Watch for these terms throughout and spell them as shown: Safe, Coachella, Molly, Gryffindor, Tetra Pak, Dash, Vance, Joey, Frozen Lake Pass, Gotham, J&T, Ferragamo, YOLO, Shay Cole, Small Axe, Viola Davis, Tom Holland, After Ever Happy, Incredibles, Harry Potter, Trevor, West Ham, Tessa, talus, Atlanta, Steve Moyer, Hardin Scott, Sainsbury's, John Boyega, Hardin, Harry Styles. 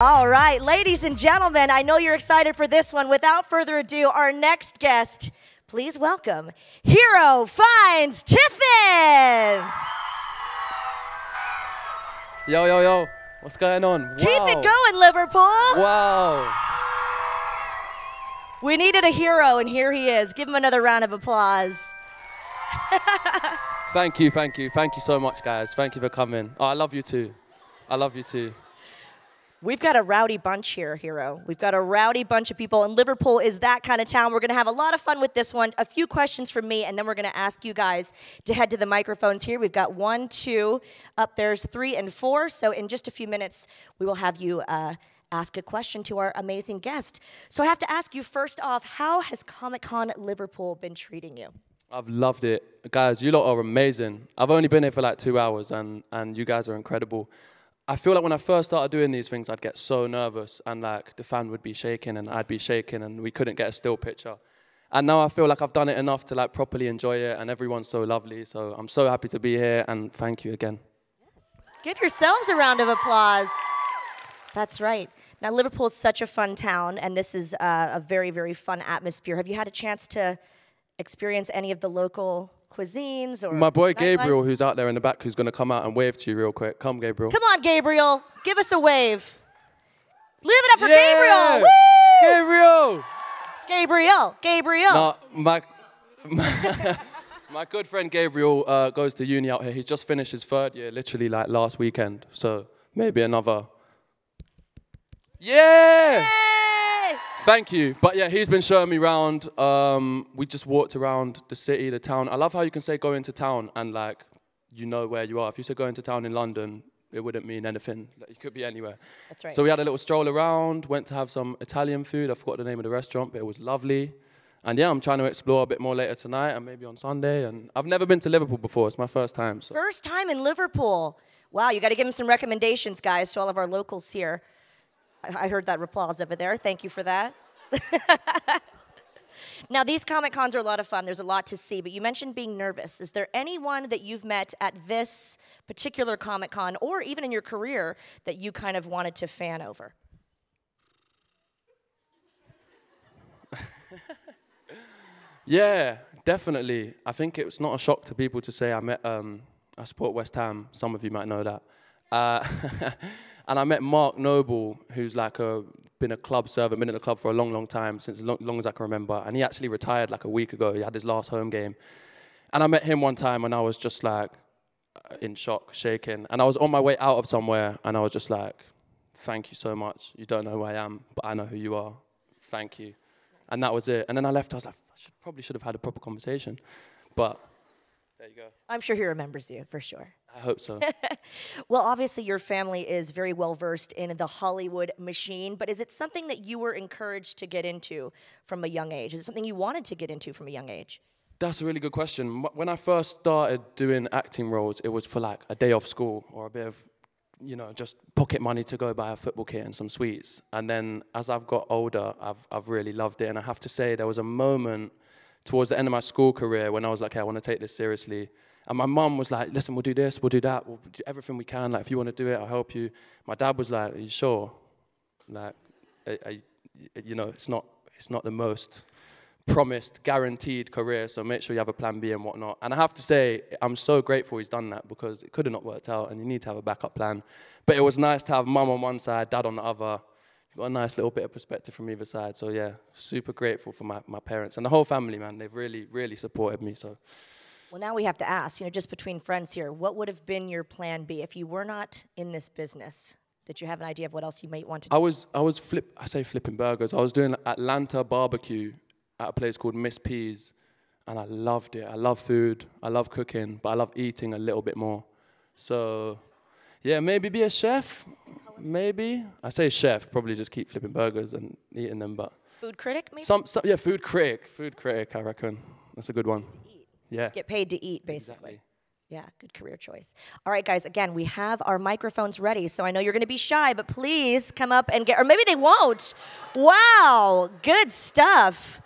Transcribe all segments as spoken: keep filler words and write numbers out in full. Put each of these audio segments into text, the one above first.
All right, ladies and gentlemen, I know you're excited for this one. Without further ado, our next guest, please welcome Hero Fiennes Tiffin. Yo, yo, yo, what's going on? Keep wow. it going, Liverpool. Wow. We needed a hero, and here he is. Give him another round of applause. Thank you, thank you. Thank you so much, guys. Thank you for coming. Oh, I love you too. I love you too. We've got a rowdy bunch here, Hero. We've got a rowdy bunch of people, and Liverpool is that kind of town. We're going to have a lot of fun with this one. A few questions from me, and then we're going to ask you guys to head to the microphones here. We've got one, two, up there's three and four. So in just a few minutes, we will have you uh, ask a question to our amazing guest. So I have to ask you first off, how has Comic-Con Liverpool been treating you? I've loved it. Guys, you lot are amazing. I've only been here for like two hours, and, and you guys are incredible. I feel like when I first started doing these things, I'd get so nervous, and like the fan would be shaking and I'd be shaking and we couldn't get a still picture. And now I feel like I've done it enough to like properly enjoy it, and everyone's so lovely. So I'm so happy to be here, and thank you again. Yes. Give yourselves a round of applause. That's right. Now Liverpool is such a fun town, and this is uh, a very, very fun atmosphere. Have you had a chance to experience any of the local cuisines or my boy Gabriel, who's out there in the back, who's going to come out and wave to you real quick. Come, Gabriel. Come on, Gabriel. Give us a wave. Live it up for yeah. Gabriel. Woo! Gabriel. Gabriel. Gabriel. Now, my, my, my good friend Gabriel uh, goes to uni out here. He's just finished his third year, literally like last weekend. So maybe another. Yeah. yeah. Thank you. But yeah, he's been showing me around. Um, we just walked around the city, the town. I love how you can say go into town and like, you know where you are. If you say go into town in London, it wouldn't mean anything. Like, you could be anywhere. That's right. So we had a little stroll around, went to have some Italian food. I forgot the name of the restaurant, but it was lovely. And yeah, I'm trying to explore a bit more later tonight and maybe on Sunday. And I've never been to Liverpool before. It's my first time. So. First time in Liverpool. Wow, you got to give him some recommendations, guys, to all of our locals here. I heard that applause over there. Thank you for that. Now, these Comic Cons are a lot of fun. There's a lot to see, but you mentioned being nervous. Is there anyone that you've met at this particular Comic Con, or even in your career, that you kind of wanted to fan over? Yeah, definitely. I think it's not a shock to people to say I met, um, I support West Ham. Some of you might know that. Uh, And I met Mark Noble, who's like a, been a club servant, been at the club for a long, long time, since as long, long as I can remember. And he actually retired like a week ago. He had his last home game. And I met him one time, and I was just like in shock, shaking. And I was on my way out of somewhere, and I was just like, thank you so much. You don't know who I am, but I know who you are. Thank you. And that was it. And then I left. I was like, I should, probably should have had a proper conversation. But there you go. I'm sure he remembers you, for sure. I hope so. Well, obviously your family is very well versed in the Hollywood machine, but is it something that you were encouraged to get into from a young age? Is it something you wanted to get into from a young age? That's a really good question. When I first started doing acting roles, it was for like a day off school or a bit of, you know, just pocket money to go buy a football kit and some sweets. And then as I've got older, I've, I've really loved it. And I have to say there was a moment towards the end of my school career when I was like, hey, I want to take this seriously. And my mum was like, listen, we'll do this, we'll do that, we'll do everything we can. Like, if you want to do it, I'll help you. My dad was like, are you sure? Like, I, I, you know, it's not, it's not the most promised, guaranteed career, so make sure you have a plan B and whatnot. And I have to say, I'm so grateful he's done that, because it could have not worked out, and you need to have a backup plan. But it was nice to have mum on one side, dad on the other. Got a nice little bit of perspective from either side. So yeah, super grateful for my, my parents and the whole family, man. They've really, really supported me, so. Well, now we have to ask, you know, just between friends here, what would have been your plan B if you were not in this business? Did you have an idea of what else you might want to do? I was, I was flip, I say flipping burgers. I was doing Atlanta barbecue at a place called Miss P's, and I loved it. I love food, I love cooking, but I love eating a little bit more. So, yeah, maybe be a chef, maybe. I say chef, probably just keep flipping burgers and eating them, but. Food critic, maybe? Some, some, yeah, food critic, food critic, I reckon. That's a good one. Yeah. Just get paid to eat, basically. Exactly. Yeah, good career choice. All right, guys, again, we have our microphones ready, so I know you're going to be shy, but please come up and get, or maybe they won't. Wow, good stuff.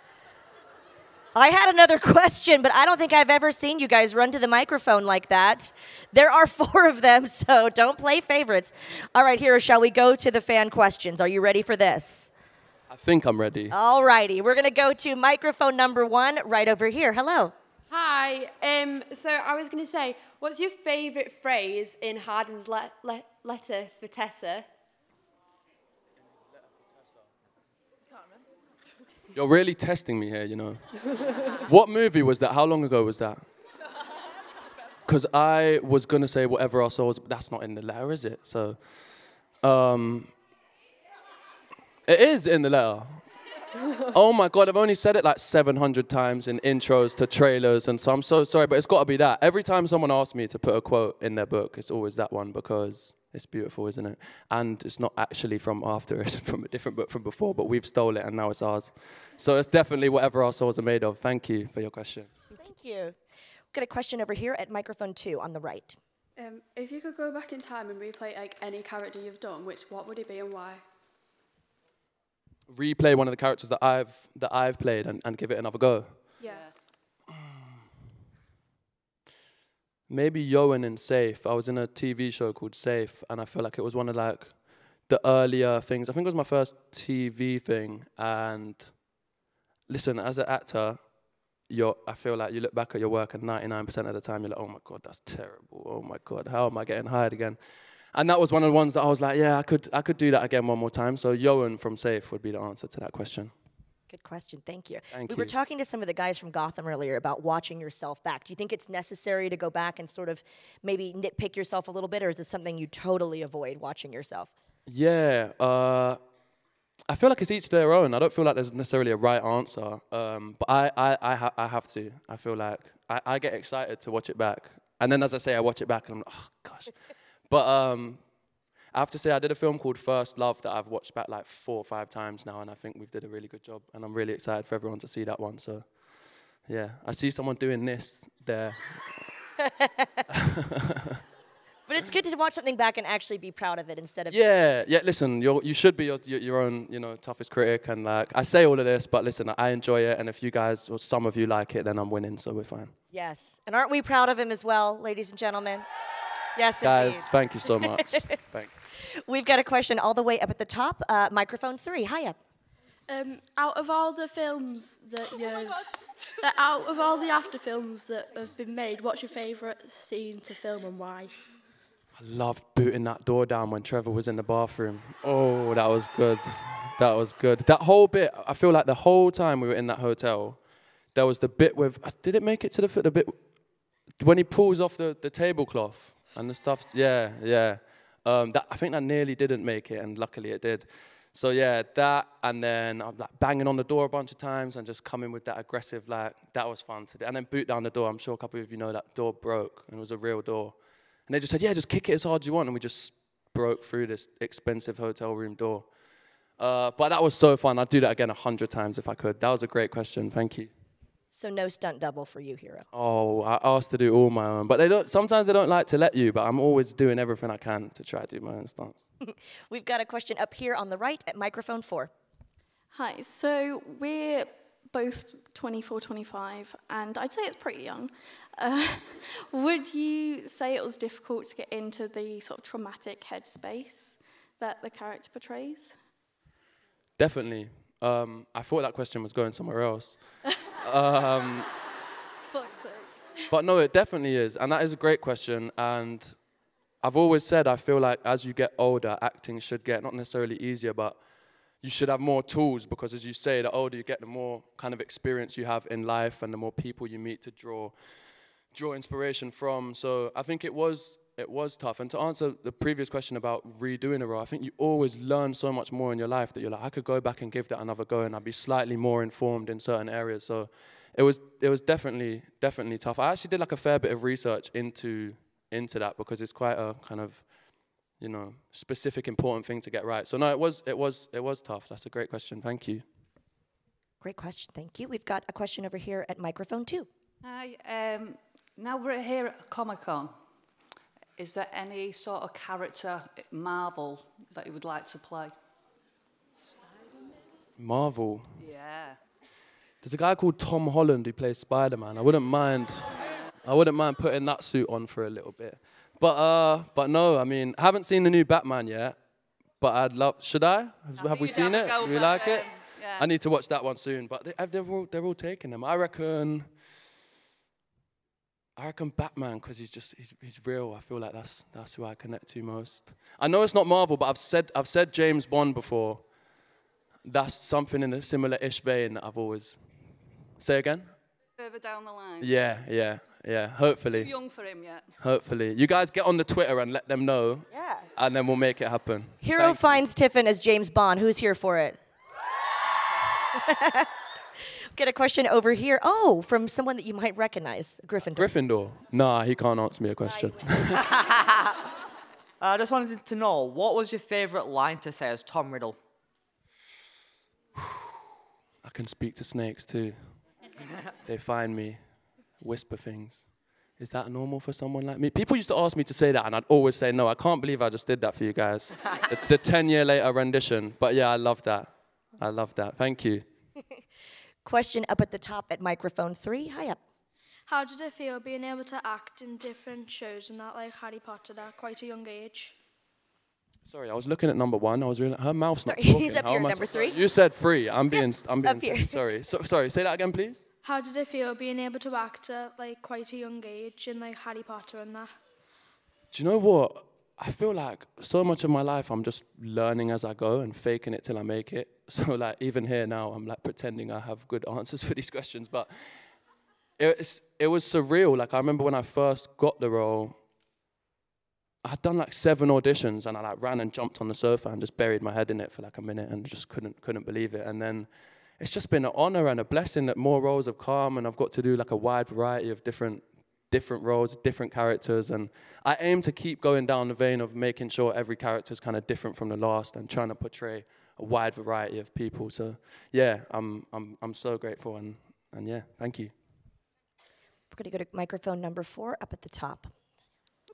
I had another question, but I don't think I've ever seen you guys run to the microphone like that. There are four of them, so don't play favorites. All right, Hero, shall we go to the fan questions? Are you ready for this? I think I'm ready. All righty. We're going to go to microphone number one right over here. Hello. Hi. Um, so I was going to say, what's your favorite phrase in Hardin's le le letter for Tessa? You're really testing me here, you know. What movie was that? How long ago was that? Because I was going to say whatever else I was, but that's not in the letter, is it? So, um, it is in the letter. Oh my God, I've only said it like seven hundred times in intros to trailers, and so I'm so sorry, but it's got to be that. Every time someone asks me to put a quote in their book, it's always that one, because it's beautiful, isn't it? And it's not actually from After, it's from a different book from before, but we've stolen it and now it's ours. So it's definitely whatever our souls are made of. Thank you for your question. Thank you. We've got a question over here at microphone two on the right. Um, if you could go back in time and replay like any character you've done, which what would it be and why? Replay one of the characters that I've, that I've played and, and give it another go? Yeah. Maybe Yohan in Safe. I was in a T V show called Safe, and I feel like it was one of like the earlier things. I think it was my first T V thing. And listen, as an actor, you're, I feel like you look back at your work, and ninety-nine percent of the time you're like, oh my God, that's terrible. Oh my God, how am I getting hired again? And that was one of the ones that I was like, yeah, I could, I could do that again one more time. So Yohan from Safe would be the answer to that question. Good question, thank you. Thank we you. were talking to some of the guys from Gotham earlier about watching yourself back. Do you think it's necessary to go back and sort of maybe nitpick yourself a little bit, or is this something you totally avoid watching yourself? Yeah, uh, I feel like it's each their own. I don't feel like there's necessarily a right answer, um, but I, I, I, ha I have to. I feel like I, I get excited to watch it back. And then as I say, I watch it back and I'm like, oh gosh. But um, I have to say, I did a film called First Love that I've watched back like four or five times now, and I think we've did a really good job, and I'm really excited for everyone to see that one. So, yeah, I see someone doing this there. But it's good to watch something back and actually be proud of it instead of... Yeah, yeah, listen, you're, you should be your, your own, you know, toughest critic, and like, I say all of this, but listen, I enjoy it, and if you guys, or some of you like it, then I'm winning, so we're fine. Yes, and aren't we proud of him as well, ladies and gentlemen? Yes, guys, indeed. Thank you so much. Thank you. We've got a question all the way up at the top, uh, microphone three. Hiya. Um, out of all the films that you've, oh uh, out of all the After films that have been made, what's your favourite scene to film and why? I loved booting that door down when Trevor was in the bathroom. Oh, that was good. That was good. That whole bit, I feel like the whole time we were in that hotel, there was the bit with. Did it make it to the foot? The bit when he pulls off the the tablecloth. And the stuff, yeah, yeah. Um, that, I think that nearly didn't make it, and luckily it did. So yeah, that, and then I'm like banging on the door a bunch of times and just coming with that aggressive, like, that was fun to do. And then boot down the door. I'm sure a couple of you know that door broke, and it was a real door. And they just said, yeah, just kick it as hard as you want. And we just broke through this expensive hotel room door. Uh, but that was so fun. I'd do that again a hundred times if I could. That was a great question. Thank you. So no stunt double for you, Hero. Oh, I asked to do all my own, but they don't. Sometimes they don't like to let you. But I'm always doing everything I can to try to do my own stunts. We've got a question up here on the right at microphone four. Hi. So we're both twenty-four, twenty-five, and I'd say it's pretty young. Uh, would you say it was difficult to get into the sort of traumatic headspace that the character portrays? Definitely. Um, I thought that question was going somewhere else. Um, but no, it definitely is, and that is a great question. And I've always said I feel like as you get older, acting should get not necessarily easier, but you should have more tools, because as you say, the older you get, the more kind of experience you have in life and the more people you meet to draw draw inspiration from. So I think it was it was tough. And to answer the previous question about redoing a role, I think you always learn so much more in your life that you're like, I could go back and give that another go, and I'd be slightly more informed in certain areas. So it was, it was definitely, definitely tough. I actually did like a fair bit of research into, into that, because it's quite a kind of, you know, specific, important thing to get right. So no, it was, it was, it was tough. That's a great question. Thank you. Great question. Thank you. We've got a question over here at microphone two. Hi. Um, now we're here at Comic-Con. Is there any sort of character Marvel that you would like to play? Marvel? Yeah. There's a guy called Tom Holland who plays Spider-Man. I wouldn't mind, I wouldn't mind putting that suit on for a little bit. But uh, but no, I mean, I haven't seen the new Batman yet. But I'd love. Should I? Have, have we seen it? Do we like it? Yeah. I need to watch that one soon. But they, they're all they're all taking them. I reckon. I reckon Batman, because he's just he's, he's real. I feel like that's that's who I connect to most. I know it's not Marvel, but I've said I've said James Bond before. That's something in a similar-ish vein that I've always. Say again. Further down the line. Yeah, yeah, yeah. Hopefully. Too young for him yet. Hopefully, you guys get on the Twitter and let them know. Yeah. And then we'll make it happen. Hero Thank Finds you. Tiffin as James Bond. Who's here for it? Get a question over here. Oh, from someone that you might recognize, Gryffindor. Gryffindor. Nah, he can't answer me a question. I just wanted to know, what was your favorite line to say as Tom Riddle? I can speak to snakes too. They find me, whisper things. Is that normal for someone like me? People used to ask me to say that, and I'd always say no. I can't believe I just did that for you guys. The ten-year-later rendition. But yeah, I love that. I love that. Thank you. Question up at the top at microphone three. Hi up. How did it feel being able to act in different shows and that, like Harry Potter, at quite a young age? Sorry, I was looking at number one. I was realizing her mouth's not sorry, talking. He's up How here at number three. You said three. I'm being, yep, I'm being up here. Sorry. So, sorry, say that again, please. How did it feel being able to act at like quite a young age in like Harry Potter and that? Do you know what? I feel like so much of my life I'm just learning as I go and faking it till I make it. So like even here now I'm like pretending I have good answers for these questions, but it's it was surreal. Like I remember when I first got the role, I'd done like seven auditions and I like ran and jumped on the sofa and just buried my head in it for like a minute and just couldn't couldn't believe it. And then it's just been an honor and a blessing that more roles have come and I've got to do like a wide variety of different different roles, different characters, and I aim to keep going down the vein of making sure every character is kind of different from the last and trying to portray a wide variety of people. So yeah, I'm I'm I'm so grateful and and yeah, thank you. We're gonna go to microphone number four up at the top.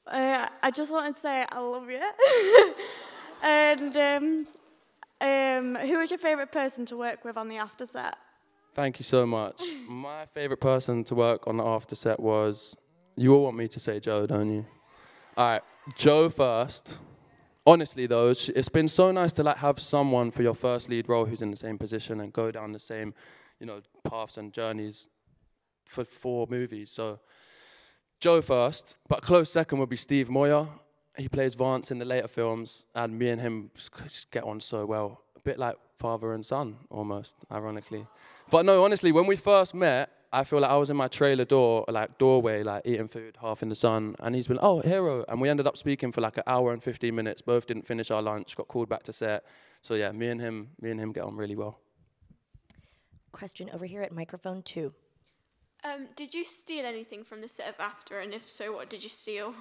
Uh, I just wanted to say I love you. And um, um, who is your favorite person to work with on the after set? Thank you so much. My favorite person to work on the after set was. You all want me to say Joe, don't you? All right, Joe first. Honestly, though, it's been so nice to like have someone for your first lead role who's in the same position and go down the same, you know, paths and journeys for four movies. So, Joe first, but close second would be Steve Moyer. He plays Vance in the later films, and me and him just get on so well. A bit like father and son, almost, ironically. But no, honestly, when we first met, I feel like I was in my trailer door, like doorway, like eating food, half in the sun, and he's been, oh, Hero. And we ended up speaking for like an hour and fifteen minutes, both didn't finish our lunch, got called back to set. So yeah, me and him, me and him get on really well. Question over here at microphone two. Um, did you steal anything from the set of After, and if so, what did you steal?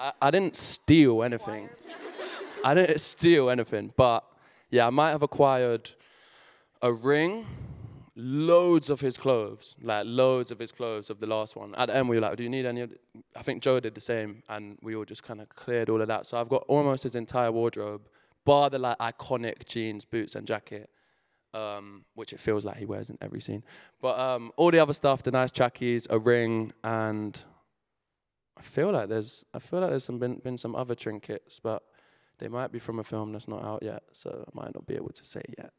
I, I didn't steal anything. I didn't steal anything, but yeah, I might have acquired a ring, loads of his clothes, like loads of his clothes of the last one. At the end, we were like, do you need any of it? I think Joe did the same, and we all just kind of cleared all of that. So I've got almost his entire wardrobe, bar the like iconic jeans, boots, and jacket, um, which it feels like he wears in every scene. But um, all the other stuff, the nice trackies, a ring, and I feel like there's, I feel like there's some been, been some other trinkets, but they might be from a film that's not out yet, so I might not be able to say yet.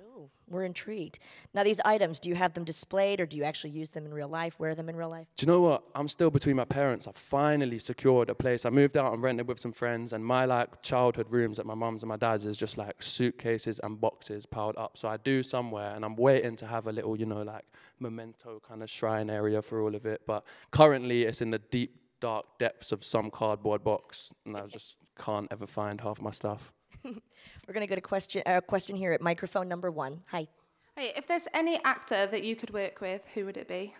Oh, we're intrigued. Now, these items, do you have them displayed, or do you actually use them in real life, wear them in real life? Do you know what? I'm still between my parents. I finally secured a place. I moved out and rented with some friends, and my like childhood rooms at my mum's and my dad's is just like suitcases and boxes piled up. So I do somewhere, and I'm waiting to have a little, you know, like memento kind of shrine area for all of it. But currently, it's in the deep, dark depths of some cardboard box, and I just can't ever find half my stuff. We're going to go to question, uh, question here at microphone number one. Hi. Hey, if there's any actor that you could work with, who would it be?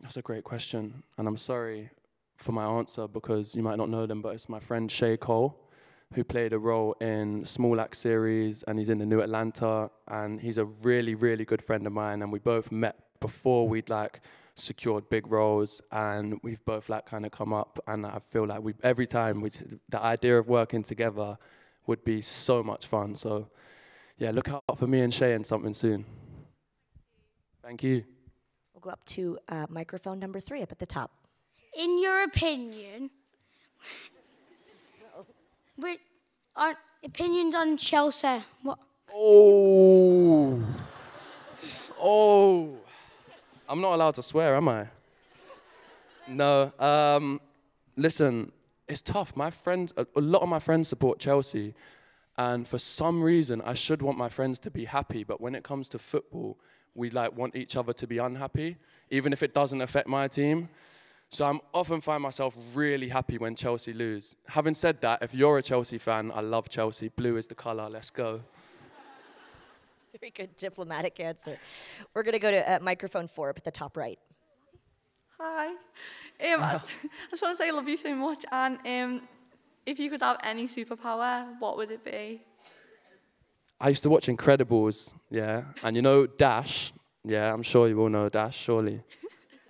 That's a great question, and I'm sorry for my answer because you might not know them, but it's my friend Shay Cole, who played a role in Small Axe series, and he's in the new Atlanta, and he's a really, really good friend of mine, and we both met before we'd like secured big roles, and we've both like kind of come up, and I feel like we every time we the idea of working together would be so much fun. So yeah, look out for me and Shay and something soon. Thank you. We'll go up to uh, microphone number three up at the top. In your opinion, which are opinions on Chelsea? What? Oh, oh! I'm not allowed to swear, am I? No. Um, listen, it's tough. My friends, a, a lot of my friends support Chelsea, and for some reason, I should want my friends to be happy. But when it comes to football, we like want each other to be unhappy, even if it doesn't affect my team. So I often find myself really happy when Chelsea lose. Having said that, if you're a Chelsea fan, I love Chelsea. Blue is the colour. Let's go. Very good diplomatic answer. We're going to go to uh, microphone four up at the top right. Hi. Um, I just want to say I love you so much. And um, if you could have any superpower, what would it be? I used to watch Incredibles, yeah. And you know Dash? Yeah, I'm sure you all know Dash, surely.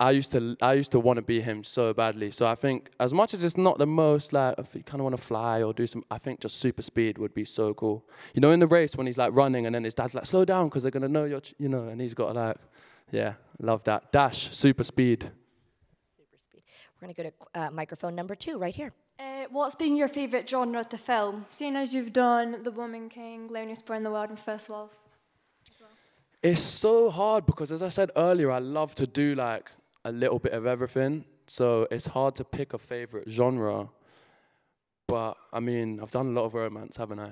I used to I used to want to be him so badly. So I think as much as it's not the most, like, if you kind of want to fly or do some, I think just super speed would be so cool. You know, in the race when he's like running and then his dad's like, slow down because they're going to know you're, ch you know, and he's got to like, yeah, love that. Dash, super speed. Super speed. We're going to go to uh, microphone number two right here. Uh, what's been your favourite genre to film? Seeing as you've done The Woman King, Loneliest Boy in the World and First Love. As well. It's so hard because as I said earlier, I love to do like, a little bit of everything, so it's hard to pick a favorite genre. But I mean, I've done a lot of romance, haven't I?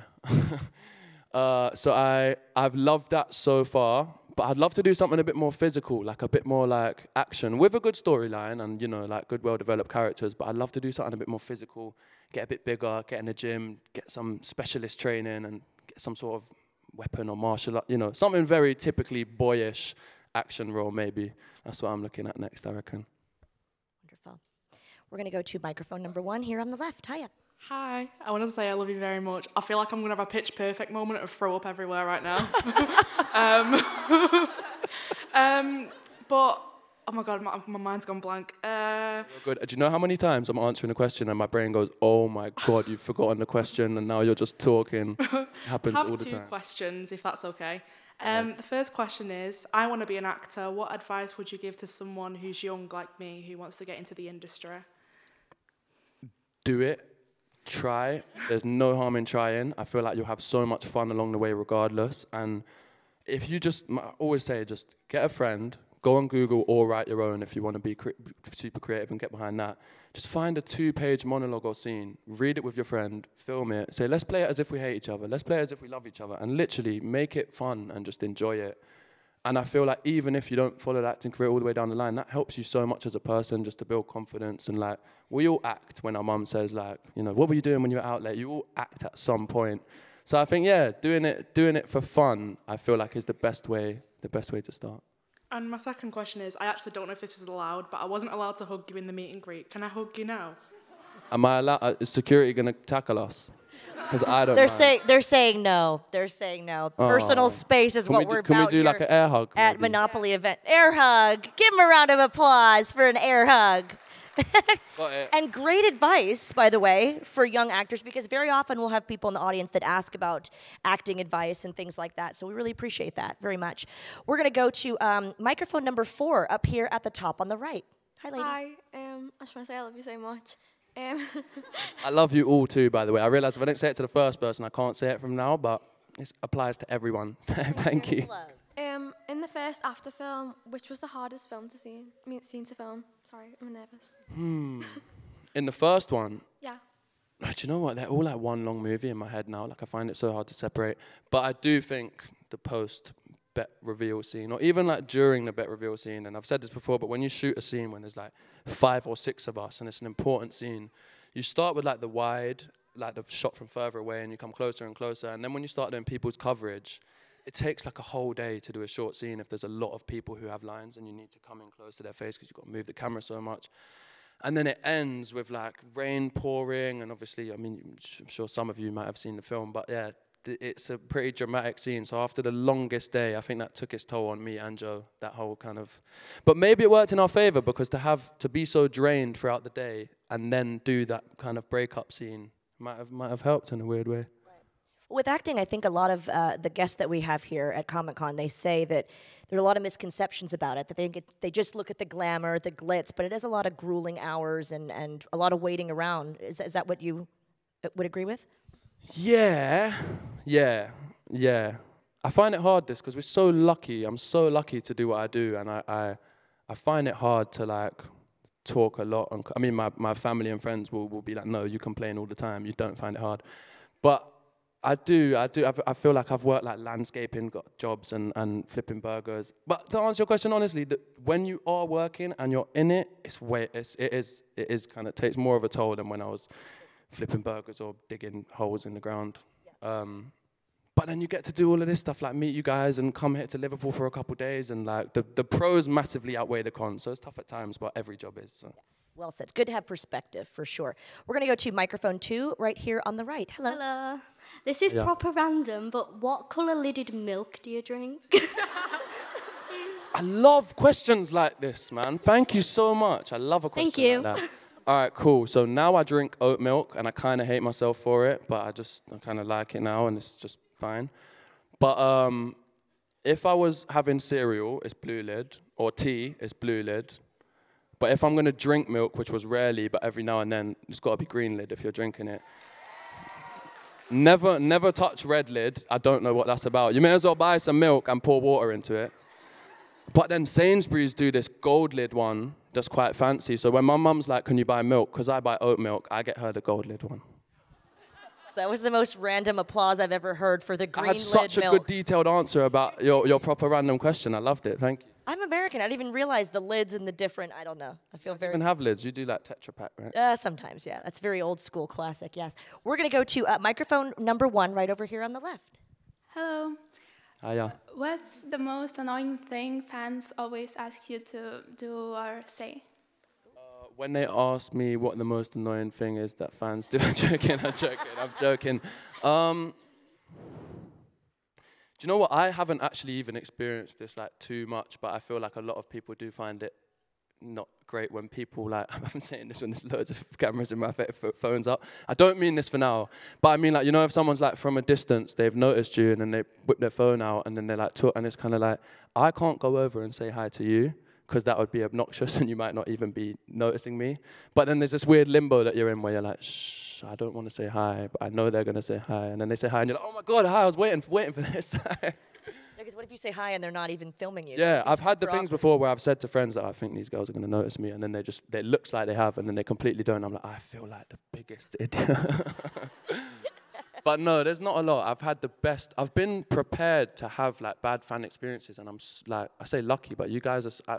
uh, so I I've loved that so far, but I'd love to do something a bit more physical, like a bit more like action with a good storyline and you know like good well-developed characters. But I'd love to do something a bit more physical, get a bit bigger, get in the gym, get some specialist training, and get some sort of weapon or martial art. You know, something very typically boyish. Action role, maybe. That's what I'm looking at next, I reckon. Wonderful. We're going to go to microphone number one here on the left. Hiya. Hi. I want to say I love you very much. I feel like I'm going to have a pitch perfect moment of throw up everywhere right now. um, um, but, oh my God, my, my mind's gone blank. Uh, good. Do you know how many times I'm answering a question and my brain goes, oh my God, you've forgotten the question and now you're just talking. It happens all the time. I have two questions, if that's okay. Um, the first question is, I want to be an actor. What advice would you give to someone who's young like me, who wants to get into the industry? Do it. Try. There's no harm in trying. I feel like you'll have so much fun along the way regardless. And if you just, I always say, just get a friend, go on Google or write your own if you want to be cre super creative and get behind that. Just find a two-page monologue or scene, read it with your friend, film it, say, let's play it as if we hate each other, let's play it as if we love each other, and literally make it fun and just enjoy it. And I feel like even if you don't follow the acting career all the way down the line, that helps you so much as a person just to build confidence. And like, we all act when our mum says like, you know, what were you doing when you were out late? You all act at some point. So I think, yeah, doing it, doing it for fun, I feel like is the best way, the best way to start. And my second question is, I actually don't know if this is allowed, but I wasn't allowed to hug you in the meet and greet. Can I hug you now? Am I allowed? Is security going to tackle us? Because I don't. They're saying they're saying no. They're saying no. Oh. Personal space is can what we do, we're can about. Can we do like an air hug at maybe? Monopoly event? Air hug. Give them a round of applause for an air hug. And great advice, by the way, for young actors, because very often we'll have people in the audience that ask about acting advice and things like that. So we really appreciate that very much. We're going to go to um, microphone number four up here at the top on the right. Hi, ladies. Hi. Um, I just want to say I love you so much. Um. I love you all too, by the way. I realize if I didn't say it to the first person, I can't say it from now, but it applies to everyone. Thank you. Um, in the first After film, which was the hardest film to see? I mean, scene to film. Sorry, I'm nervous. Hmm. In the first one? Yeah. Do you know what? They're all like one long movie in my head now. Like, I find it so hard to separate. But I do think the post-bet reveal scene, or even like during the bet reveal scene, and I've said this before, but when you shoot a scene when there's like five or six of us, and it's an important scene, you start with like the wide, like the shot from further away, and you come closer and closer. And then when you start doing people's coverage, it takes like a whole day to do a short scene if there's a lot of people who have lines and you need to come in close to their face because you've got to move the camera so much. And then it ends with like rain pouring and obviously, I mean, I'm sure some of you might have seen the film, but yeah, th it's a pretty dramatic scene. So after the longest day, I think that took its toll on me and Joe, that whole kind of, but maybe it worked in our favor because to have, to be so drained throughout the day and then do that kind of breakup scene might have, might have helped in a weird way. With acting, I think a lot of uh, the guests that we have here at Comic-Con, they say that there are a lot of misconceptions about it, that they, get, they just look at the glamour, the glitz, but it is a lot of grueling hours and, and a lot of waiting around. Is, is that what you would agree with? Yeah, yeah, yeah. I find it hard, this, because we're so lucky. I'm so lucky to do what I do, and I, I, I find it hard to, like, talk a lot. And, I mean, my, my family and friends will, will be like, no, you complain all the time. You don't find it hard. But I do, I do. I feel like I've worked like landscaping, got jobs and, and flipping burgers. But to answer your question honestly, the, when you are working and you're in it, it's way, it's, it is, it is kind of takes more of a toll than when I was flipping burgers or digging holes in the ground. Yeah. Um, but then you get to do all of this stuff, like meet you guys and come here to Liverpool for a couple of days, and like the the pros massively outweigh the cons. So it's tough at times, but every job is. So. Yeah. Well said. It's good to have perspective, for sure. We're going to go to microphone two, right here on the right. Hello. Hello. This is yeah. proper random, but what colour-lidded milk do you drink? I love questions like this, man. Thank you so much. I love a question Thank you. like that. All right, cool. So now I drink oat milk, and I kind of hate myself for it, but I just I kind of like it now, and it's just fine. But um, if I was having cereal, it's blue-lid, or tea, it's blue-lid. But if I'm going to drink milk, which was rarely, but every now and then, it's got to be green lid if you're drinking it. Never never touch red lid. I don't know what that's about. You may as well buy some milk and pour water into it. But then Sainsbury's do this gold lid one that's quite fancy. So when my mum's like, can you buy milk? Because I buy oat milk, I get her the gold lid one. That was the most random applause I've ever heard for the green lid milk. I had such a good detailed answer about your, your proper random question. I loved it. Thank you. I'm American. I didn't even realize the lids and the different, I don't know. I feel very... You don't even have lids. You do like Tetra Pak, right? Uh, sometimes, yeah. That's very old school classic, yes. We're going to go to uh, microphone number one right over here on the left. Hello. Hiya. What's the most annoying thing fans always ask you to do or say? Uh, when they ask me what the most annoying thing is that fans do, I'm joking, I'm joking, I'm joking. Um, Do you know what? I haven't actually even experienced this like too much, but I feel like a lot of people do find it not great when people like, I'm saying this when there's loads of cameras in my phones up. I don't mean this for now, but I mean like, you know, if someone's like from a distance, they've noticed you and then they whip their phone out and then they're like, talk, and it's kind of like, I can't go over and say hi to you because that would be obnoxious and you might not even be noticing me. But then there's this weird limbo that you're in where you're like, shh. I don't want to say hi, but I know they're going to say hi. And then they say hi, and you're like, oh my God, hi, I was waiting for, waiting for this. Because what if you say hi and they're not even filming you? Yeah, I've had the things before where I've said to friends that I think these girls are going to notice me, and then they just, it looks like they have, and then they completely don't. I'm like, I feel like the biggest idiot. But no, there's not a lot. I've had the best, I've been prepared to have like bad fan experiences, and I'm like, I say lucky, but you guys, are, I,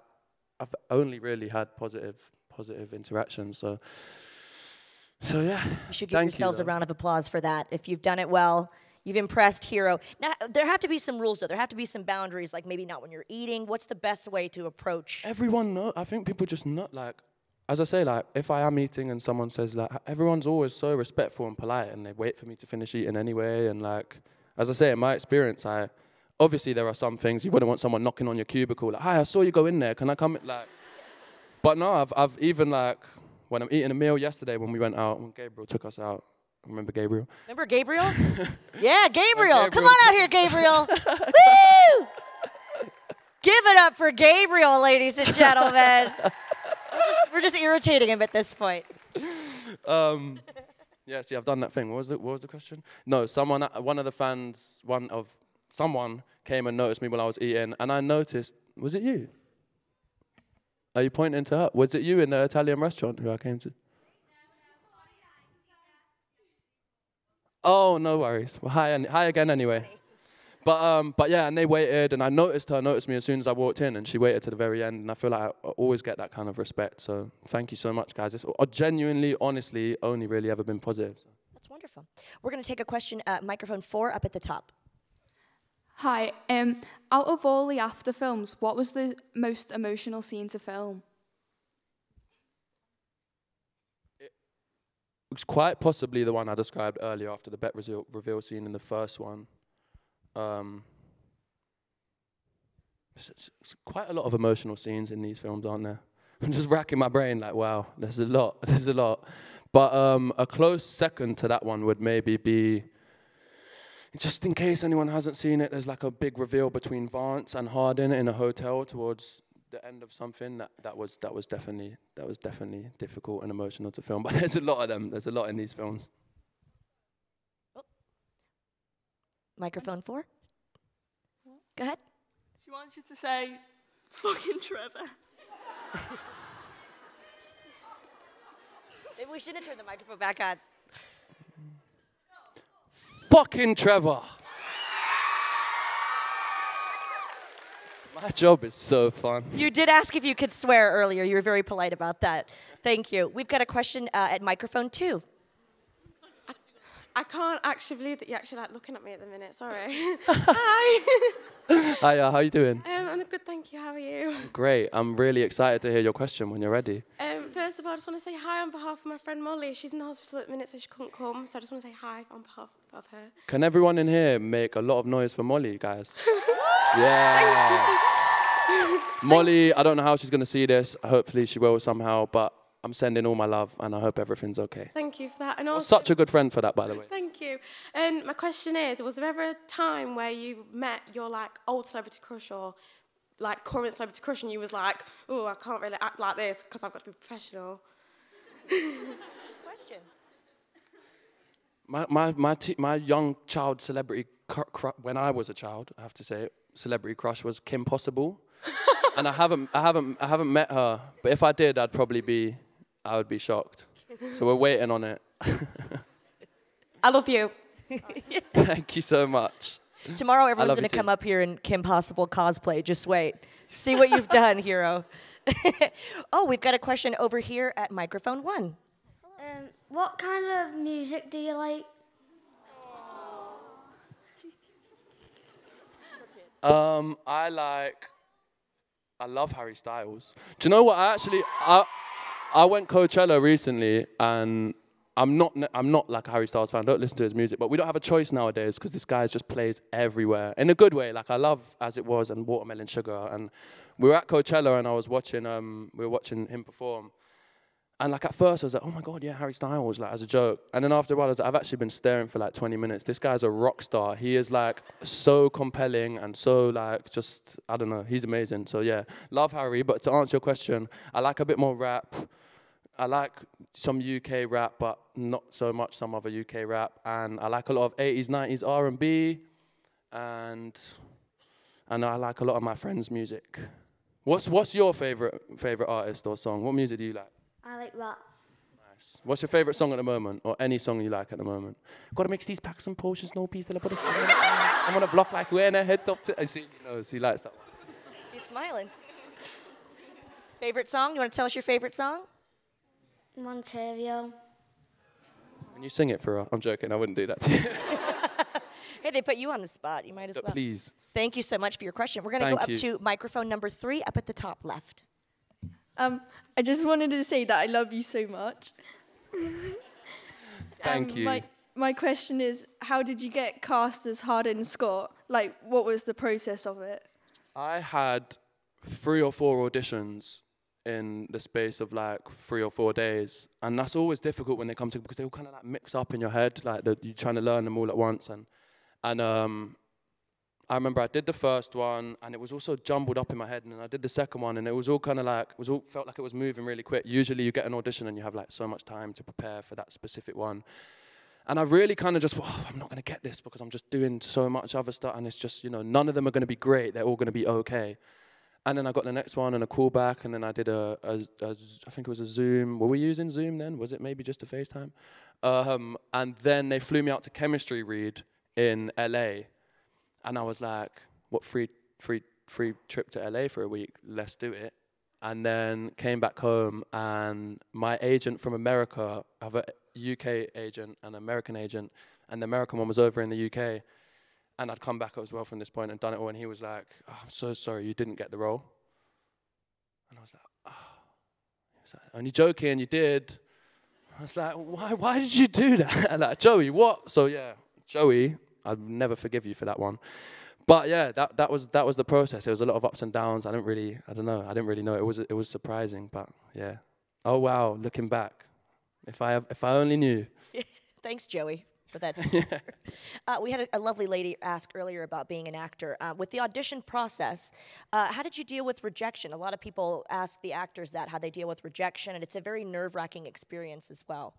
I've only really had positive, positive interactions, so. So yeah, you should give Thank yourselves you, a round of applause for that. If you've done it well, you've impressed Hero. Now there have to be some rules, though. There have to be some boundaries, like maybe not when you're eating. What's the best way to approach? Everyone know. I think people just not like, as I say, like if I am eating and someone says like, everyone's always so respectful and polite, and they wait for me to finish eating anyway. And like, as I say, in my experience, I obviously there are some things you wouldn't want someone knocking on your cubicle like, hi, I saw you go in there. Can I come? Like, but no, I've I've even like. When I'm eating a meal yesterday when we went out, when Gabriel took us out. Remember Gabriel? Remember Gabriel? Yeah, Gabriel. Gabriel. Come on out here, Gabriel. Woo! Give it up for Gabriel, ladies and gentlemen. we're, just, we're just irritating him at this point. Um, yeah, see, I've done that thing. What was it? What was the question? No, someone, one of the fans, one of someone came and noticed me while I was eating, and I noticed, was it you? Are you pointing to her? Was it you in the Italian restaurant who I came to? Oh, no worries. Well, hi, hi again anyway. But um, but yeah, and they waited, and I noticed her noticed me as soon as I walked in, and she waited to the very end, and I feel like I always get that kind of respect. So thank you so much, guys. It's genuinely, honestly, only really ever been positive. So. That's wonderful. We're going to take a question at microphone four up at the top. Hi, um, out of all the After films, what was the most emotional scene to film? It was quite possibly the one I described earlier after the bet reveal, reveal scene in the first one. Um, it's, it's, it's quite a lot of emotional scenes in these films, aren't there? I'm just racking my brain like, wow, there's a lot, there's a lot. But um, a close second to that one would maybe be just in case anyone hasn't seen it, there's like a big reveal between Vance and Hardin in a hotel towards the end of something. That that was that was definitely that was definitely difficult and emotional to film. But there's a lot of them. There's a lot in these films. Oh. Microphone four. Go ahead. She wants you to say, "Fucking Trevor." Maybe we should have turned the microphone back on. Fucking Trevor. My job is so fun. You did ask if you could swear earlier. You were very polite about that. Thank you. We've got a question uh, at microphone two. I, I can't actually believe that you're actually like looking at me at the minute. Sorry. Hi. Hiya, how are you doing? Um, I'm good, thank you. How are you? Great. I'm really excited to hear your question when you're ready. Um, first of all, I just want to say hi on behalf of my friend Molly. She's in the hospital at the minute, so she couldn't come. So I just want to say hi on behalf of her. Can everyone in here make a lot of noise for Molly, guys? Yeah. Molly, I don't know how she's going to see this. Hopefully she will somehow, but I'm sending all my love and I hope everything's okay. Thank you for that. And also, such a good friend for that, by the way. Thank you. And my question is, was there ever a time where you met your like old celebrity crush or like current celebrity crush and you was like, oh, I can't really act like this because I've got to be professional? Question. My, my, my, t my young child celebrity, cr cr when I was a child, I have to say, celebrity crush was Kim Possible. And I haven't, I haven't, I haven't met her. But if I did, I'd probably be, I would be shocked. So we're waiting on it. I love you. Thank you so much. Tomorrow, everyone's going to come up here in Kim Possible cosplay. Just wait, see what you've done, Hero. Oh, we've got a question over here at microphone one. Um, what kind of music do you like? Um, I like. I love Harry Styles. Do you know what? I actually, I, I went Coachella recently, and I'm not, I'm not like a Harry Styles fan. I don't listen to his music, but we don't have a choice nowadays because this guy just plays everywhere in a good way. Like I love As It Was and Watermelon Sugar, and we were at Coachella, and I was watching, um, we were watching him perform, and like at first I was like, oh my god, yeah, Harry Styles, like as a joke, and then after a while I was like, I've actually been staring for like twenty minutes. This guy's a rock star. He is like so compelling and so like just, I don't know, he's amazing. So yeah, love Harry. But to answer your question, I like a bit more rap. I like some U K rap, but not so much some other U K rap. And I like a lot of eighties, nineties R and B, and and I like a lot of my friends' music. What's what's your favorite favorite artist or song? What music do you like? I like rock. Nice. What's your favourite song at the moment, or any song you like at the moment? Gotta mix these packs and portions, no peas till I put a song. I'm on a block like wearing a heads up to. I see, he knows, he likes that one. He's smiling. Favourite song? You want to tell us your favourite song? Monterio. Can you sing it for her? I'm joking, I wouldn't do that to you. Hey, they put you on the spot, you might as well. Please. Thank you so much for your question. We're going to go up to microphone number three, up at the top left. Um, I just wanted to say that I love you so much. Thank um, you. My, my question is, how did you get cast as Hardin Scott? Like, what was the process of it? I had three or four auditions in the space of like three or four days. And that's always difficult when they come to, because they all kind of like mix up in your head, like the, you're trying to learn them all at once. And, and um, I remember I did the first one and it was also jumbled up in my head, and then I did the second one and it was all kind of like, it was all felt like it was moving really quick. Usually you get an audition and you have like so much time to prepare for that specific one. And I really kind of just thought, oh, I'm not going to get this because I'm just doing so much other stuff, and it's just, you know, none of them are going to be great. They're all going to be okay. And then I got the next one and a callback, and then I did a, a, a, I think it was a Zoom. Were we using Zoom then? Was it maybe just a FaceTime? Um, and then they flew me out to chemistry read in L A. And I was like, what, free, free, free trip to L A for a week? Let's do it. And then came back home, and my agent from America, I have a U K agent and an American agent, and the American one was over in the U K. And I'd come back as well from this point and done it all, and he was like, oh, I'm so sorry, you didn't get the role. And I was like, oh. He was like, only joking, you did. I was like, why, why did you do that? Like, Joey, what? So yeah, Joey, I'd never forgive you for that one. But yeah, that that was that was the process. It was a lot of ups and downs. I don't really, I don't know. I didn't really know. It was it was surprising, but yeah. Oh wow, looking back, if I have, if I only knew. Thanks, Joey. but that's uh, we had a, a lovely lady ask earlier about being an actor. Uh, with the audition process, uh, how did you deal with rejection? A lot of people ask the actors that, how they deal with rejection, and it's a very nerve-wracking experience as well.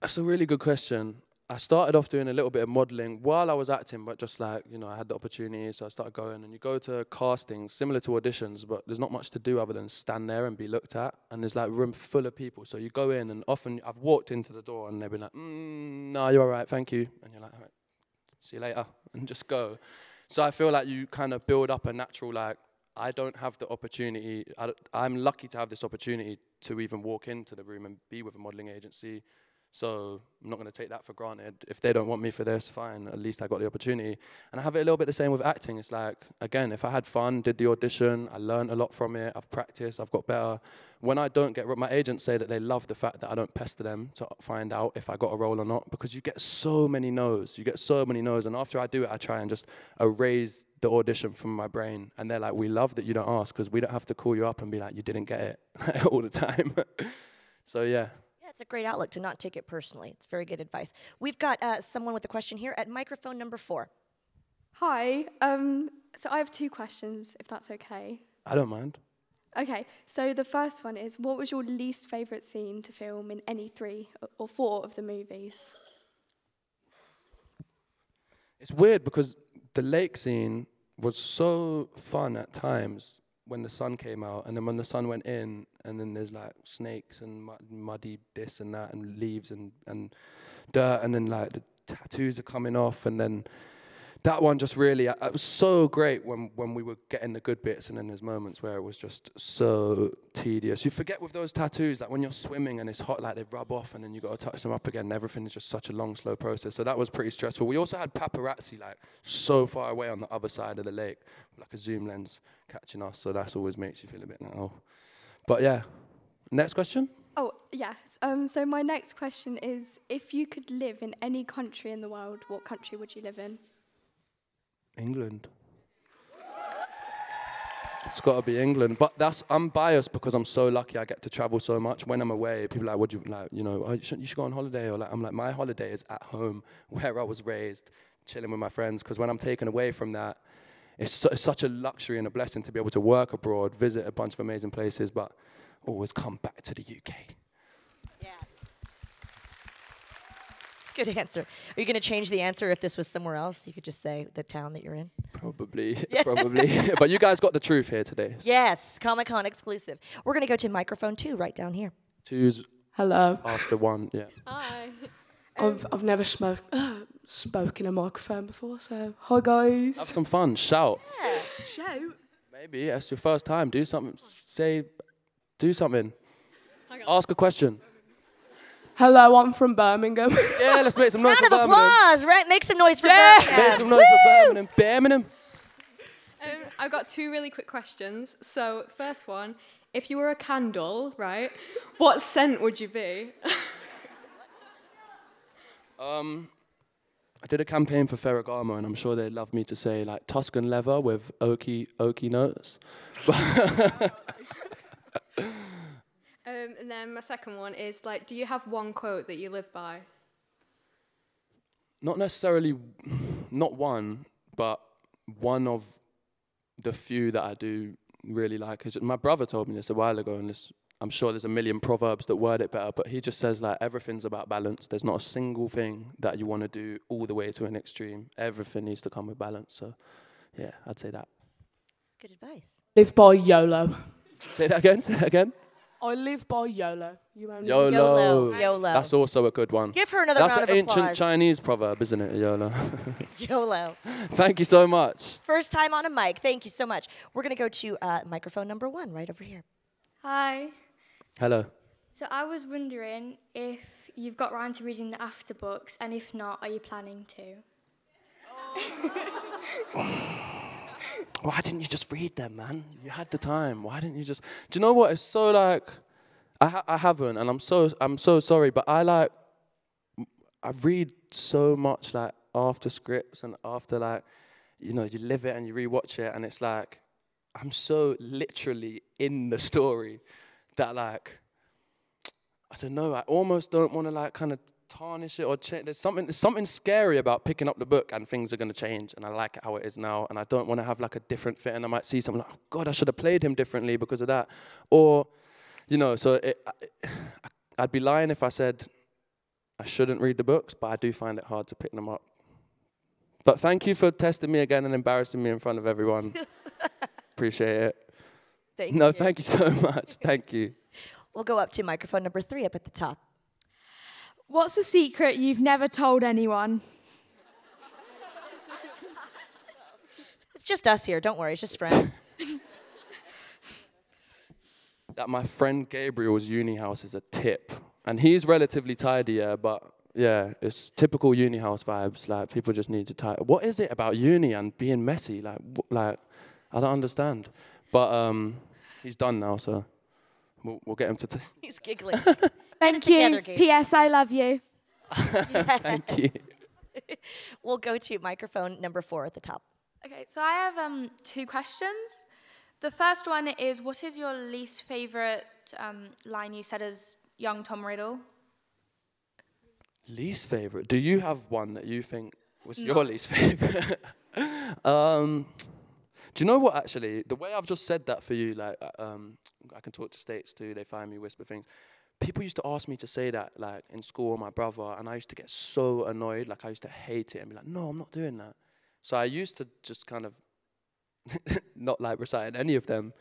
That's a really good question. I started off doing a little bit of modeling while I was acting, but just like, you know, I had the opportunity, so I started going. And you go to castings, similar to auditions, but there's not much to do other than stand there and be looked at. And there's like a room full of people. So you go in, and often I've walked into the door and they've been like, mm, no, you're all right, thank you. And you're like, all right, see you later, and just go. So I feel like you kind of build up a natural, like, I don't have the opportunity. I, I'm lucky to have this opportunity to even walk into the room and be with a modeling agency. So I'm not going to take that for granted. If they don't want me for this, fine. At least I got the opportunity. And I have it a little bit the same with acting. It's like, again, if I had fun, did the audition, I learned a lot from it, I've practiced, I've got better. When I don't get, my agents say that they love the fact that I don't pester them to find out if I got a role or not, because you get so many no's. You get so many no's. And after I do it, I try and just erase the audition from my brain. And they're like, we love that you don't ask, because we don't have to call you up and be like, you didn't get it all the time. So, yeah. It's a great outlook to not take it personally. It's very good advice. We've got uh, someone with a question here at microphone number four. Hi. Um, so I have two questions, if that's okay. I don't mind. Okay. So the first one is, what was your least favourite scene to film in any three or four of the movies? It's weird because the lake scene was so fun at times when the sun came out, and then when the sun went in, and then there's like snakes and mud, muddy this and that and leaves and, and dirt, and then like the tattoos are coming off, and then that one just really, I, it was so great when, when we were getting the good bits, and then there's moments where it was just so tedious. You forget with those tattoos, like when you're swimming and it's hot, like they rub off and then you got to touch them up again, and everything is just such a long, slow process. So that was pretty stressful. We also had paparazzi like so far away on the other side of the lake, like a zoom lens catching us, so that always makes you feel a bit like, oh. But yeah, next question? Oh, yes. Um, so my next question is, if you could live in any country in the world, what country would you live in? England. It's got to be England, but that's, I'm biased because I'm so lucky I get to travel so much. When I'm away, people are like, "Would you like, you know, oh, you, should, you should go on holiday?" Or like, I'm like, my holiday is at home, where I was raised, chilling with my friends. Because when I'm taken away from that, it's, so, it's such a luxury and a blessing to be able to work abroad, visit a bunch of amazing places, but always come back to the U K. Yes. Good answer. Are you going to change the answer if this was somewhere else? You could just say the town that you're in? Probably, yeah. probably. But you guys got the truth here today. So. Yes, Comic-Con exclusive. We're going to go to microphone two right down here. Two's hello. After one, yeah. Hi. Um, I've, I've never smoked, uh, spoken in a microphone before, so hi, guys. Have some fun. Shout. Yeah. Shout. Maybe that's your first time. Do something. Say, do something. Ask a question. Hello, I'm from Birmingham. Yeah, let's make some noise for Birmingham. Round of applause, right? Make some noise for yeah. Birmingham. Make some noise Woo! for Birmingham. Birmingham. Um, I've got two really quick questions. So, first one, if you were a candle, right, what scent would you be? um, I did a campaign for Ferragamo, and I'm sure they'd love me to say, like, Tuscan leather with oaky, oaky notes. Um, and then my second one is, like, do you have one quote that you live by? Not necessarily, not one, but one of the few that I do really like. My brother told me this a while ago, and this, I'm sure there's a million proverbs that word it better, but he just says, like, everything's about balance. There's not a single thing that you want to do all the way to an extreme. Everything needs to come with balance. So, yeah, I'd say that. That's good advice. Live by YOLO. Say that again, say that again. I live by YOLO. You only YOLO. YOLO. YOLO. That's also a good one. Give her another That's round of applause. That's an ancient Chinese proverb, isn't it? YOLO. YOLO. Thank you so much. First time on a mic. Thank you so much. We're going to go to uh, microphone number one right over here. Hi. Hello. So I was wondering if you've got round to reading the After books, and if not, are you planning to? Oh. Why didn't you just read them, man? You had the time. Why didn't you just... Do you know what? It's so like... I, ha I haven't, and I'm so, I'm so sorry, but I like... I read so much like after scripts and after like... You know, you live it and you rewatch it, and it's like... I'm so literally in the story that like... I don't know, I almost don't want to like kind of tarnish it or change. There's something, there's something scary about picking up the book and things are going to change, and I like it how it is now, and I don't want to have like a different fit, and I might see something like, oh God, I should have played him differently because of that. Or, you know, so it, I, I'd be lying if I said I shouldn't read the books, but I do find it hard to pick them up. But thank you for testing me again and embarrassing me in front of everyone. Appreciate it. Thank no, you. Thank you so much. Thank you. We'll go up to microphone number three up at the top. What's a secret you've never told anyone? It's just us here. Don't worry. It's just friends. That my friend Gabriel's uni house is a tip. And he's relatively tidy, yeah, but yeah, it's typical uni house vibes. Like, people just need to tidy. What is it about uni and being messy? Like, like I don't understand. But um, he's done now, so we'll, we'll get him to... T he's giggling. Thank you. P S I love you. Thank you. We'll go to microphone number four at the top. Okay, so I have um, two questions. The first one is, what is your least favourite um, line you said as young Tom Riddle? Least favourite? Do you have one that you think was no. your least favourite? um... Do you know what, actually, the way I've just said that for you, like, um, I can talk to States too, they find me, whisper things. People used to ask me to say that, like, in school, my brother, and I used to get so annoyed, like, I used to hate it and be like, no, I'm not doing that. So I used to just kind of not, like, reciting any of them.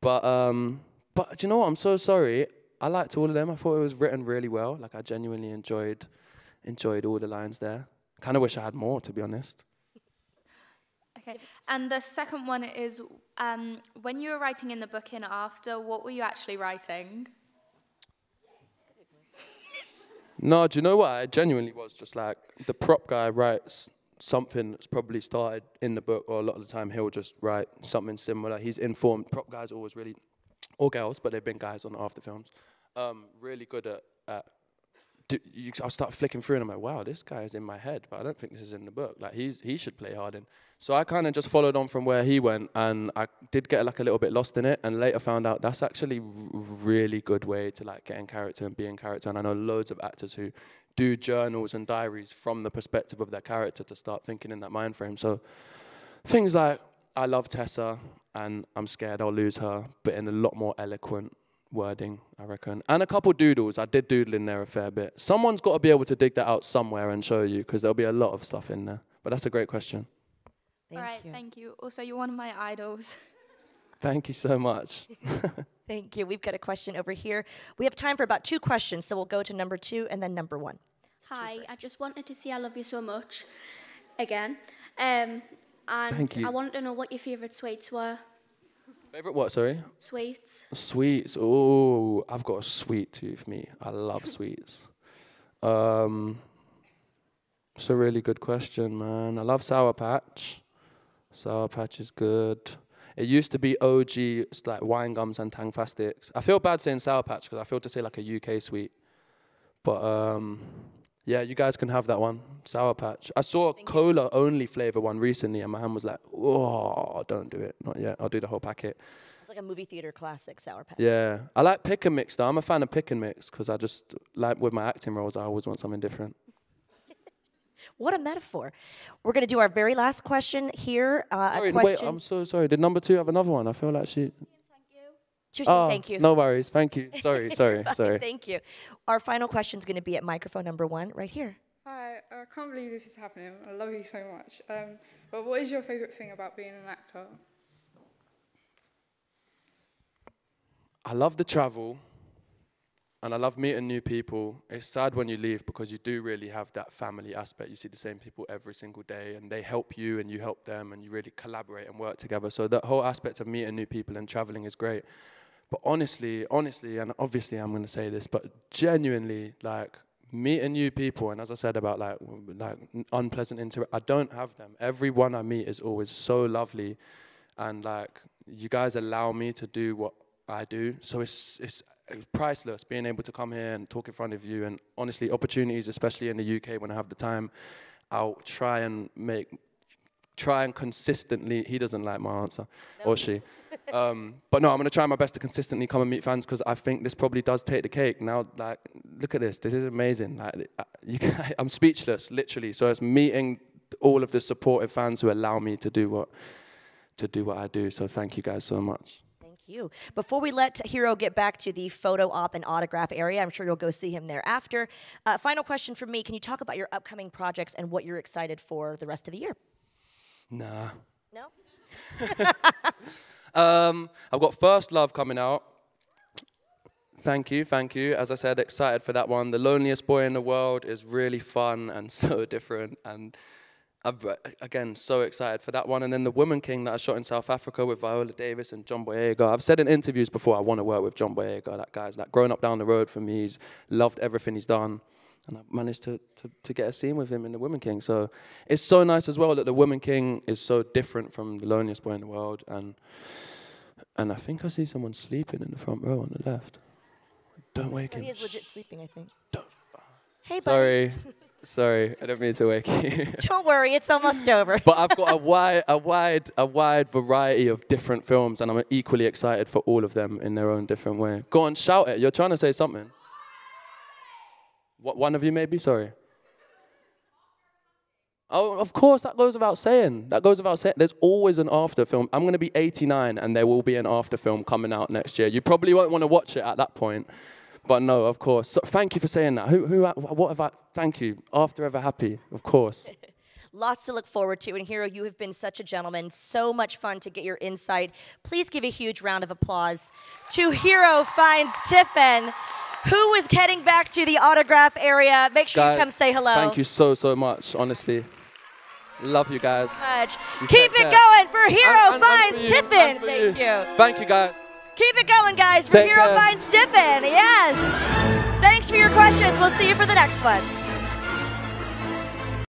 But, um, but do you know what, I'm so sorry. I liked all of them. I thought it was written really well. Like, I genuinely enjoyed, enjoyed all the lines there. Kind of wish I had more, to be honest. Okay. And the second one is, um, when you were writing in the book in After, what were you actually writing? No, do you know what? I genuinely was just like, the prop guy writes something that's probably started in the book, or a lot of the time he'll just write something similar. He's informed. Prop guys always really, or girls, but they've been guys on the After films, um, really good at, at Do you, I'll start flicking through and I'm like, wow, this guy is in my head, but I don't think this is in the book. Like, he's, he should play Hardin. So I kind of just followed on from where he went, and I did get like a little bit lost in it, and later found out that's actually r really good way to like get in character and be in character. And I know loads of actors who do journals and diaries from the perspective of their character to start thinking in that mind frame. So things like, I love Tessa and I'm scared I'll lose her, but in a lot more eloquent wording, I reckon. And a couple doodles. I did doodle in there a fair bit. Someone's got to be able to dig that out somewhere and show you, because there'll be a lot of stuff in there. But that's a great question. Thank All right, you. thank you. Also, you're one of my idols. Thank you so much. Thank you. We've got a question over here. We have time for about two questions, so we'll go to number two and then number one. So Hi, I just wanted to say I love you so much again. Um, and thank you. I wanted to know what your favourite sweets were. Favorite what, sorry? Sweets. Sweets. Oh, I've got a sweet tooth, me. I love sweets. Um, it's a really good question, man. I love Sour Patch. Sour Patch is good. It used to be O G, it's like wine gums and Tang Fastics. I feel bad saying Sour Patch because I feel to say like a U K sweet. But um, yeah, you guys can have that one, Sour Patch. I saw a cola-only flavour one recently, and my hand was like, oh, don't do it. Not yet. I'll do the whole packet. It's like a movie theatre classic, Sour Patch. Yeah. I like pick and mix, though. I'm a fan of pick and mix, because I just, like with my acting roles, I always want something different. What a metaphor. We're going to do our very last question here. Uh, sorry, a question. Wait, I'm so sorry. Did number two have another one? I feel like she... Just oh, thank you. No worries. Thank you. Sorry, sorry, sorry. Thank you. Our final question is going to be at microphone number one right here. Hi, I can't believe this is happening. I love you so much. Um, but what is your favourite thing about being an actor? I love the travel, and I love meeting new people. It's sad when you leave because you do really have that family aspect. You see the same people every single day, and they help you and you help them, and you really collaborate and work together. So that whole aspect of meeting new people and travelling is great. But honestly, honestly, and obviously I'm going to say this, but genuinely, like, meeting new people, and as I said about, like, like unpleasant inter- I don't have them. Everyone I meet is always so lovely, and, like, you guys allow me to do what I do. So it's, it's priceless being able to come here and talk in front of you. And honestly, opportunities, especially in the U K when I have the time, I'll try and make try and consistently, he doesn't like my answer, no. or she. Um, but no, I'm going to try my best to consistently come and meet fans, because I think this probably does take the cake. Now, like, look at this. This is amazing. Like, you can, I'm speechless, literally. So it's meeting all of the supportive fans who allow me to do what, to do what I do. So thank you guys so much. You. Before we let Hero get back to the photo op and autograph area, I'm sure you'll go see him there after. Uh, final question from me. Can you talk about your upcoming projects and what you're excited for the rest of the year? Nah. No? um, I've got First Love coming out. Thank you, thank you. As I said, excited for that one. The Loneliest Boy in the World is really fun and so different, and I'm, again, so excited for that one. And then The Woman King that I shot in South Africa with Viola Davis and John Boyega. I've said in interviews before I want to work with John Boyega. That guy's like growing up down the road for me. He's loved everything he's done. And I managed to, to, to get a scene with him in The Woman King. So it's so nice as well that The Woman King is so different from The Loneliest Boy in the World. And, and I think I see someone sleeping in the front row on the left. Don't wake him. He is legit sleeping, I think. Don't. Hey, buddy. Sorry. Sorry, I don't mean to wake you. Don't worry, it's almost over. But I've got a wide, a wide, a wide variety of different films, and I'm equally excited for all of them in their own different way. Go on, shout it. You're trying to say something. What, one of you maybe? Sorry. Oh, of course, that goes without saying. That goes without saying. There's always an after film. I'm going to be eighty-nine, and there will be an after film coming out next year. You probably won't want to watch it at that point. But no, of course. So, thank you for saying that. Who, who, what have I? Thank you. After Ever Happy, of course. Lots to look forward to. And Hero, you have been such a gentleman. So much fun to get your insight. Please give a huge round of applause to Hero Fiennes Tiffin, who is heading back to the autograph area. Make sure guys, you come say hello. Thank you so, so much, honestly. Love you guys. Thank you so much. Keep it going for Hero Fiennes Tiffin. Thank you. Thank you, guys. Keep it going, guys, for Hero Fiennes Tiffin, yes. Thanks for your questions. We'll see you for the next one.